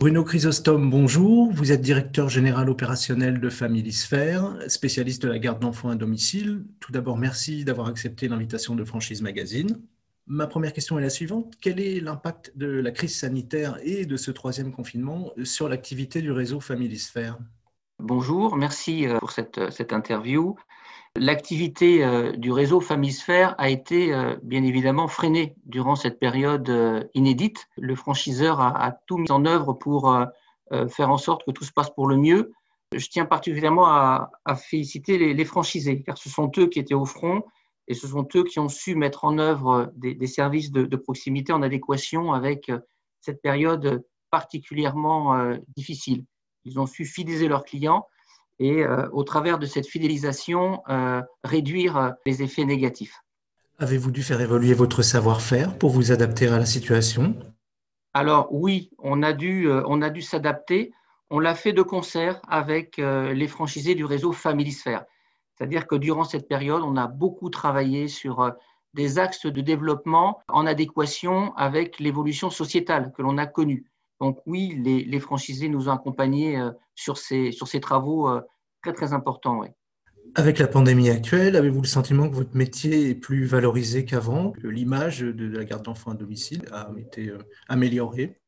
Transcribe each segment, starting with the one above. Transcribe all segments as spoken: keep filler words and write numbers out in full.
Bruno Chrisostome, bonjour. Vous êtes directeur général opérationnel de Family Sphere, spécialiste de la garde d'enfants à domicile. Tout d'abord, merci d'avoir accepté l'invitation de Franchise Magazine. Ma première question est la suivante. Quel est l'impact de la crise sanitaire et de ce troisième confinement sur l'activité du réseau Family Sphere ? Bonjour, merci pour cette, cette interview. L'activité du réseau Family Sphere a été bien évidemment freinée durant cette période inédite. Le franchiseur a, a tout mis en œuvre pour faire en sorte que tout se passe pour le mieux. Je tiens particulièrement à, à féliciter les, les franchisés, car ce sont eux qui étaient au front et ce sont eux qui ont su mettre en œuvre des, des services de, de proximité en adéquation avec cette période particulièrement difficile. Ils ont su fidéliser leurs clients et euh, au travers de cette fidélisation, euh, réduire les effets négatifs. Avez-vous dû faire évoluer votre savoir-faire pour vous adapter à la situation ? Alors oui, on a dû, euh, on a dû s'adapter. On l'a fait de concert avec euh, les franchisés du réseau Family Sphere. C'est-à-dire que durant cette période, on a beaucoup travaillé sur euh, des axes de développement en adéquation avec l'évolution sociétale que l'on a connue. Donc oui, les, les franchisés nous ont accompagnés sur ces, sur ces travaux très, très importants. Oui. Avec la pandémie actuelle, avez-vous le sentiment que votre métier est plus valorisé qu'avant, que l'image de la garde d'enfants à domicile a été améliorée ?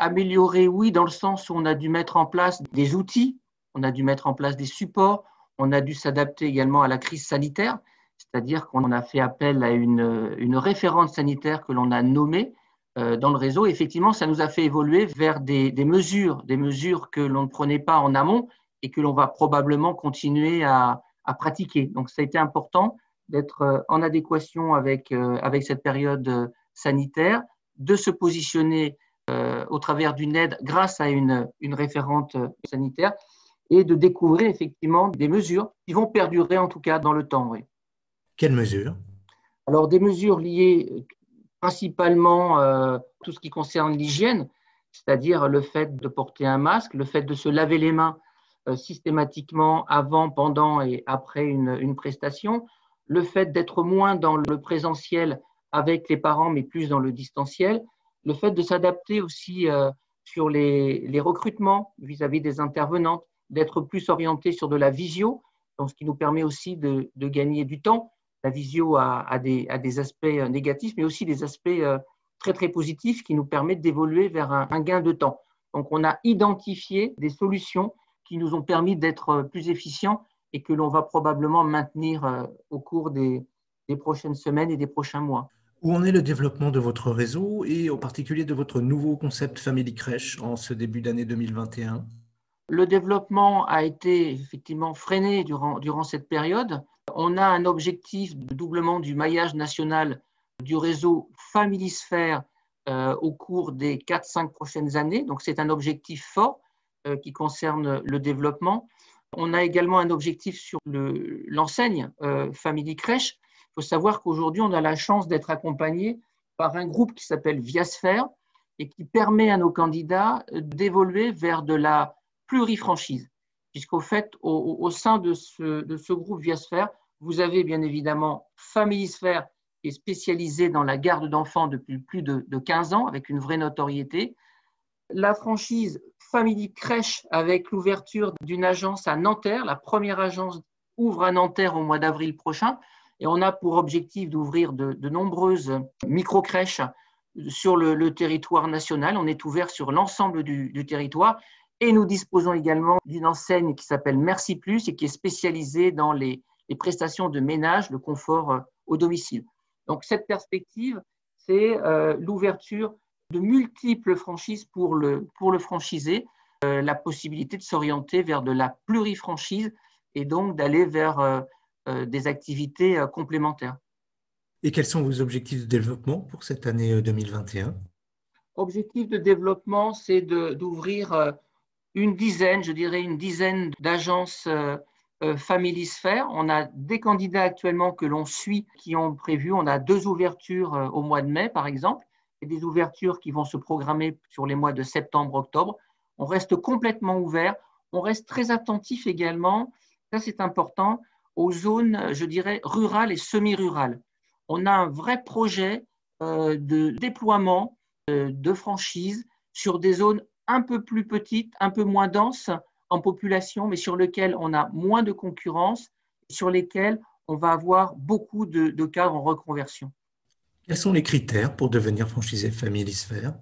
Améliorée, oui, dans le sens où on a dû mettre en place des outils, on a dû mettre en place des supports, on a dû s'adapter également à la crise sanitaire, c'est-à-dire qu'on a fait appel à une, une référente sanitaire que l'on a nommée dans le réseau. Effectivement, ça nous a fait évoluer vers des, des mesures, des mesures que l'on ne prenait pas en amont et que l'on va probablement continuer à, à pratiquer. Donc, ça a été important d'être en adéquation avec, avec cette période sanitaire, de se positionner euh, au travers d'une aide grâce à une, une référente sanitaire et de découvrir effectivement des mesures qui vont perdurer en tout cas dans le temps. Oui. Quelles mesures ? Alors, des mesures liées principalement euh, tout ce qui concerne l'hygiène, c'est-à-dire le fait de porter un masque, le fait de se laver les mains euh, systématiquement avant, pendant et après une, une prestation, le fait d'être moins dans le présentiel avec les parents mais plus dans le distanciel, le fait de s'adapter aussi euh, sur les, les recrutements vis-à-vis des intervenantes, d'être plus orienté sur de la visio, donc ce qui nous permet aussi de, de gagner du temps. La visio a, a, des, a des aspects négatifs, mais aussi des aspects très, très positifs qui nous permettent d'évoluer vers un, un gain de temps. Donc, on a identifié des solutions qui nous ont permis d'être plus efficients et que l'on va probablement maintenir au cours des, des prochaines semaines et des prochains mois. Où en est le développement de votre réseau et en particulier de votre nouveau concept Family Crèche en ce début d'année deux mille vingt et un ? Le développement a été effectivement freiné durant, durant cette période. On a un objectif de doublement du maillage national du réseau Family Sphere euh, au cours des quatre à cinq prochaines années. Donc, c'est un objectif fort euh, qui concerne le développement. On a également un objectif sur le, l'enseigne euh, Family Crèche. Il faut savoir qu'aujourd'hui, on a la chance d'être accompagné par un groupe qui s'appelle Viasphere et qui permet à nos candidats d'évoluer vers de la plurifranchise. Puisqu'au fait, au, au sein de ce, de ce groupe Viasphere, vous avez bien évidemment Family Sphere qui est spécialisée dans la garde d'enfants depuis plus de, de quinze ans, avec une vraie notoriété. La franchise Family Crèche, avec l'ouverture d'une agence à Nanterre, la première agence ouvre à Nanterre au mois d'avril prochain, et on a pour objectif d'ouvrir de, de nombreuses micro-crèches sur le, le territoire national. On est ouvert sur l'ensemble du, du territoire. Et nous disposons également d'une enseigne qui s'appelle Merci Plus et qui est spécialisée dans les, les prestations de ménage, le confort au domicile. Donc, cette perspective, c'est euh, l'ouverture de multiples franchises pour le, pour le franchisé, euh, la possibilité de s'orienter vers de la plurifranchise et donc d'aller vers euh, euh, des activités euh, complémentaires. Et quels sont vos objectifs de développement pour cette année deux mille vingt et un ? Objectif de développement, c'est de, d'ouvrir... Euh, une dizaine, je dirais une dizaine d'agences euh, euh, Family Sphere. On a des candidats actuellement que l'on suit qui ont prévu, on a deux ouvertures euh, au mois de mai par exemple, et des ouvertures qui vont se programmer sur les mois de septembre, octobre. On reste complètement ouvert, on reste très attentif également, ça c'est important, aux zones, je dirais, rurales et semi-rurales. On a un vrai projet euh, de déploiement euh, de franchise sur des zones un peu plus petite, un peu moins dense en population, mais sur lequel on a moins de concurrence, sur lesquels on va avoir beaucoup de, de cadres en reconversion. Quels sont les critères pour devenir franchisé Family Sphere?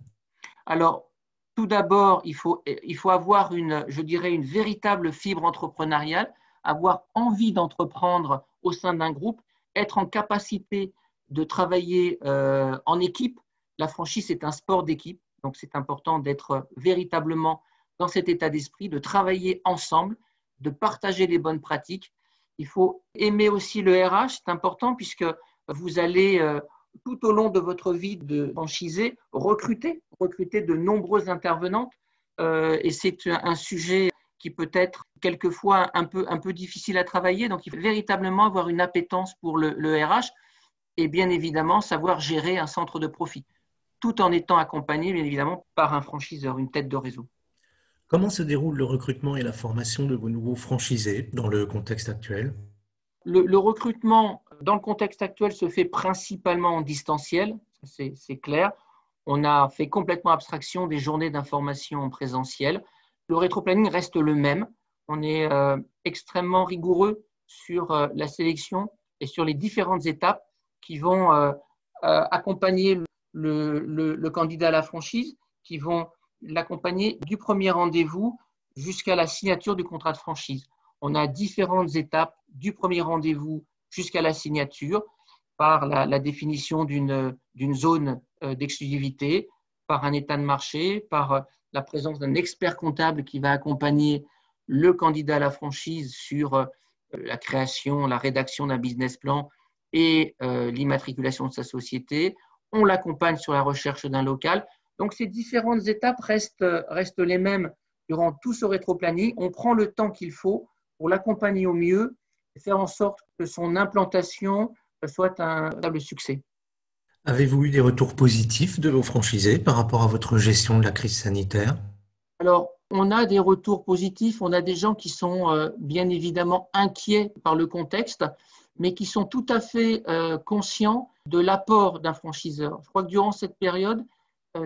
Alors, tout d'abord, il faut, il faut avoir une, je dirais, une véritable fibre entrepreneuriale, avoir envie d'entreprendre au sein d'un groupe, être en capacité de travailler euh, en équipe. La franchise est un sport d'équipe, donc c'est important d'être véritablement dans cet état d'esprit, de travailler ensemble, de partager les bonnes pratiques. Il faut aimer aussi le R H, c'est important puisque vous allez euh, tout au long de votre vie de franchisé recruter, recruter de nombreuses intervenantes euh, et c'est un sujet qui peut être quelquefois un peu, un peu difficile à travailler, donc il faut véritablement avoir une appétence pour le, le R H et bien évidemment savoir gérer un centre de profit, tout en étant accompagné bien évidemment par un franchiseur, une tête de réseau. Comment se déroule le recrutement et la formation de vos nouveaux franchisés dans le contexte actuel? Le, le recrutement dans le contexte actuel se fait principalement en distanciel, c'est clair. On a fait complètement abstraction des journées d'information en présentiel. Le rétroplanning reste le même. On est euh, extrêmement rigoureux sur euh, la sélection et sur les différentes étapes qui vont euh, euh, accompagner le, le, le candidat à la franchise, qui vont l'accompagner du premier rendez-vous jusqu'à la signature du contrat de franchise. On a différentes étapes du premier rendez-vous jusqu'à la signature par la, la définition d'une zone d'exclusivité, par un état de marché, par la présence d'un expert comptable qui va accompagner le candidat à la franchise sur la création, la rédaction d'un business plan et euh, l'immatriculation de sa société. On l'accompagne sur la recherche d'un local. Donc, ces différentes étapes restent, restent les mêmes durant tout ce rétroplanning. On prend le temps qu'il faut pour l'accompagner au mieux et faire en sorte que son implantation soit un véritable succès. Avez-vous eu des retours positifs de vos franchisés par rapport à votre gestion de la crise sanitaire? Alors, on a des retours positifs. On a des gens qui sont euh, bien évidemment inquiets par le contexte, mais qui sont tout à fait euh, conscients de l'apport d'un franchiseur. Je crois que durant cette période,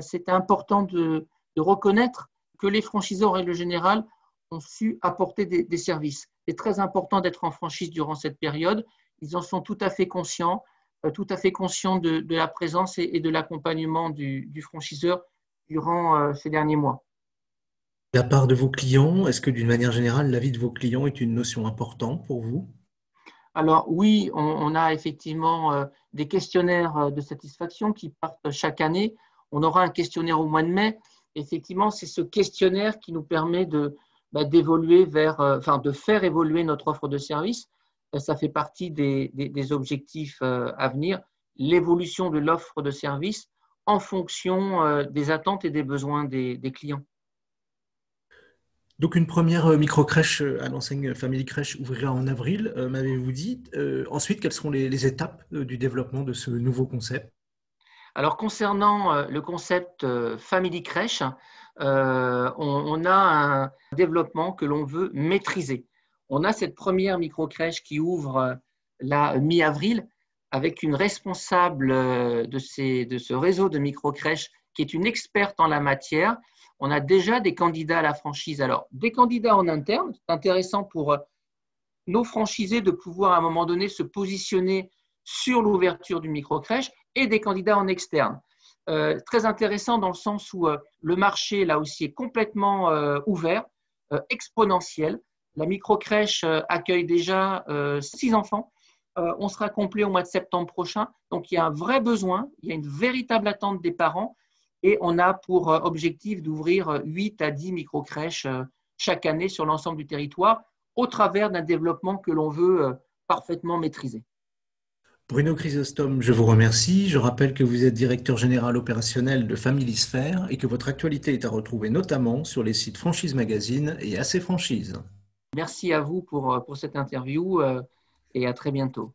c'était important de, de reconnaître que les franchiseurs, en règle générale, ont su apporter des, des services. C'est très important d'être en franchise durant cette période. Ils en sont tout à fait conscients, tout à fait conscients de, de la présence et, et de l'accompagnement du, du franchiseur durant ces derniers mois. De la part de vos clients, est-ce que d'une manière générale, l'avis de vos clients est une notion importante pour vous? Alors oui, on, on a effectivement des questionnaires de satisfaction qui partent chaque année. On aura un questionnaire au mois de mai. Effectivement, c'est ce questionnaire qui nous permet de, bah, d'évoluer vers, euh, enfin, de faire évoluer notre offre de service. Ça fait partie des, des, des objectifs euh, à venir, l'évolution de l'offre de service en fonction euh, des attentes et des besoins des, des clients. Donc, une première micro-crèche à l'enseigne Family Crèche ouvrira en avril, euh, m'avez-vous dit. Euh, ensuite, quelles seront les, les étapes du développement de ce nouveau concept ? Alors, concernant le concept Family Crèche, euh, on, on a un développement que l'on veut maîtriser. On a cette première micro-crèche qui ouvre la mi-avril avec une responsable de, ces, de ce réseau de micro-crèches qui est une experte en la matière. On a déjà des candidats à la franchise. Alors, des candidats en interne, c'est intéressant pour nos franchisés de pouvoir à un moment donné se positionner sur l'ouverture d'une micro-crèche et des candidats en externe. Euh, très intéressant dans le sens où euh, le marché, là aussi, est complètement euh, ouvert, euh, exponentiel. La micro-crèche euh, accueille déjà euh, six enfants. Euh, on sera complet au mois de septembre prochain. Donc, il y a un vrai besoin, il y a une véritable attente des parents et on a pour euh, objectif d'ouvrir huit à dix micro-crèches euh, chaque année sur l'ensemble du territoire au travers d'un développement que l'on veut euh, parfaitement maîtriser. Bruno Chrisostome, je vous remercie. Je rappelle que vous êtes directeur général opérationnel de Family Sphere et que votre actualité est à retrouver notamment sur les sites Franchise Magazine et Assez Franchise. Merci à vous pour, pour cette interview et à très bientôt.